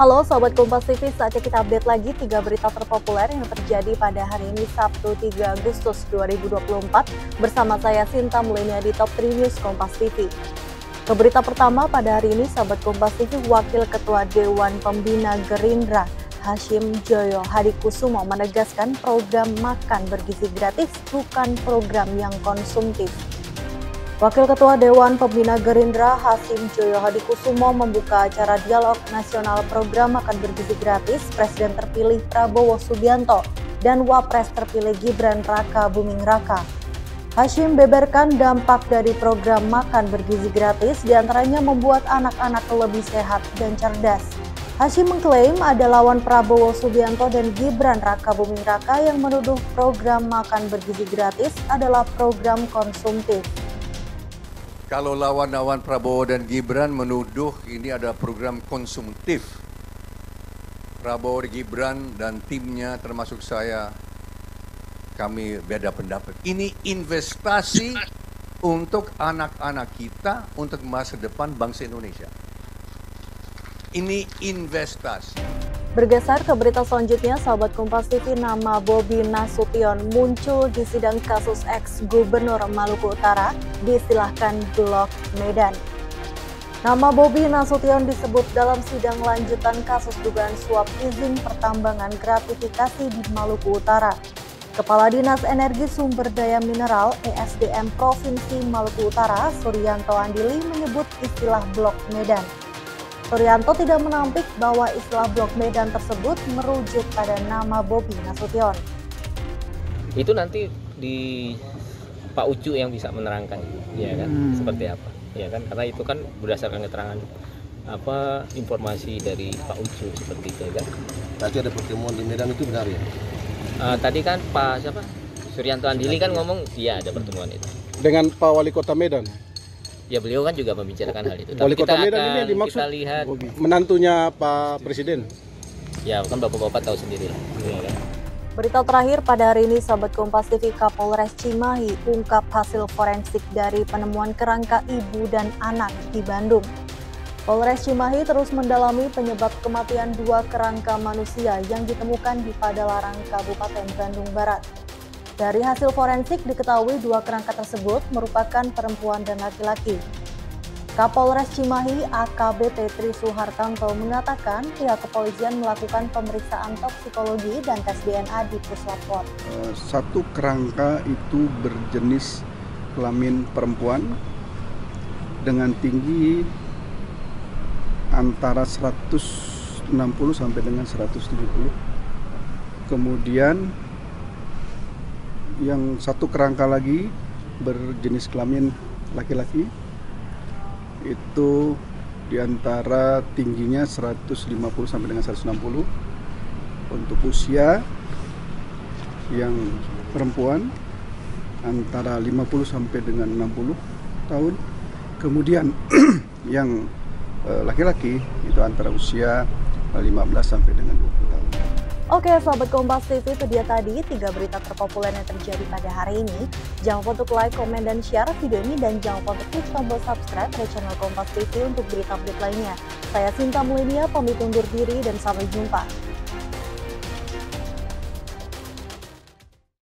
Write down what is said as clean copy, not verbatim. Halo Sobat Kompas TV, saatnya kita update lagi 3 berita terpopuler yang terjadi pada hari ini Sabtu 3 Agustus 2024 bersama saya Sinta Melania di Top 3 News Kompas TV. Ke berita pertama pada hari ini Sobat Kompas TV, Wakil Ketua Dewan Pembina Gerindra Hashim Djojohadikusumo menegaskan program makan bergizi gratis bukan program yang konsumtif. Wakil Ketua Dewan Pembina Gerindra Hashim Djojohadikusumo membuka acara dialog nasional program makan bergizi gratis Presiden terpilih Prabowo Subianto dan Wapres terpilih Gibran Rakabuming Raka. Hashim beberkan dampak dari program makan bergizi gratis diantaranya membuat anak-anak lebih sehat dan cerdas. Hashim mengklaim ada lawan Prabowo Subianto dan Gibran Rakabuming Raka yang menuduh program makan bergizi gratis adalah program konsumtif. Kalau lawan-lawan Prabowo dan Gibran menuduh ini ada program konsumtif, Prabowo, Gibran, dan timnya termasuk saya, kami beda pendapat. Ini investasi untuk anak-anak kita, untuk masa depan bangsa Indonesia. Ini investasi. Bergeser ke berita selanjutnya, Sobat Kompas TV, nama Bobby Nasution muncul di sidang kasus ex-gubernur Maluku Utara diistilahkan Blok Medan. Nama Bobby Nasution disebut dalam sidang lanjutan kasus dugaan suap izin pertambangan gratifikasi di Maluku Utara. Kepala Dinas Energi Sumber Daya Mineral (ESDM) Provinsi Maluku Utara, Suryanto Andili menyebut istilah Blok Medan. Suryanto tidak menampik bahwa istilah Blok Medan tersebut merujuk pada nama Bobby Nasution. Itu nanti di Pak Ucu yang bisa menerangkan, ya kan, seperti apa, ya kan, karena itu kan berdasarkan keterangan apa informasi dari Pak Ucu seperti itu, ya kan. Tadi ada pertemuan di Medan itu benar ya? Tadi kan Pak siapa? Suryanto Andili kan ngomong, iya ada pertemuan itu. Dengan Pak Wali Kota Medan? Ya beliau kan juga membicarakan hal itu. Wali Kota Medan ini dimaksud kita lihat menantunya Pak Presiden? Ya kan bapak-bapak tahu sendiri lah. Berita terakhir pada hari ini, Sobat Kompas TV, Polres Cimahi ungkap hasil forensik dari penemuan kerangka ibu dan anak di Bandung. Polres Cimahi terus mendalami penyebab kematian 2 kerangka manusia yang ditemukan di Padalarang, Kabupaten Bandung Barat. Dari hasil forensik diketahui 2 kerangka tersebut merupakan perempuan dan laki-laki. Kapolres Cimahi AKBP Tri Suhartanto mengatakan pihak kepolisian melakukan pemeriksaan toksikologi dan tes DNA di puslabfor. 1 kerangka itu berjenis kelamin perempuan dengan tinggi antara 160 sampai dengan 170. Kemudian yang 1 kerangka lagi berjenis kelamin laki-laki, itu diantara tingginya 150 sampai dengan 160. Untuk usia yang perempuan antara 50 sampai dengan 60 tahun. Kemudian yang laki-laki itu antara usia 15 sampai dengan 20 tahun. Oke Sobat Kompas TV, itu dia tadi 3 berita terpopuler yang terjadi pada hari ini. Jangan lupa untuk like, komen, dan share video ini. Dan jangan lupa untuk klik tombol subscribe ke channel Kompas TV untuk berita-berita lainnya. Saya Sinta Melania, pamit undur diri dan sampai jumpa.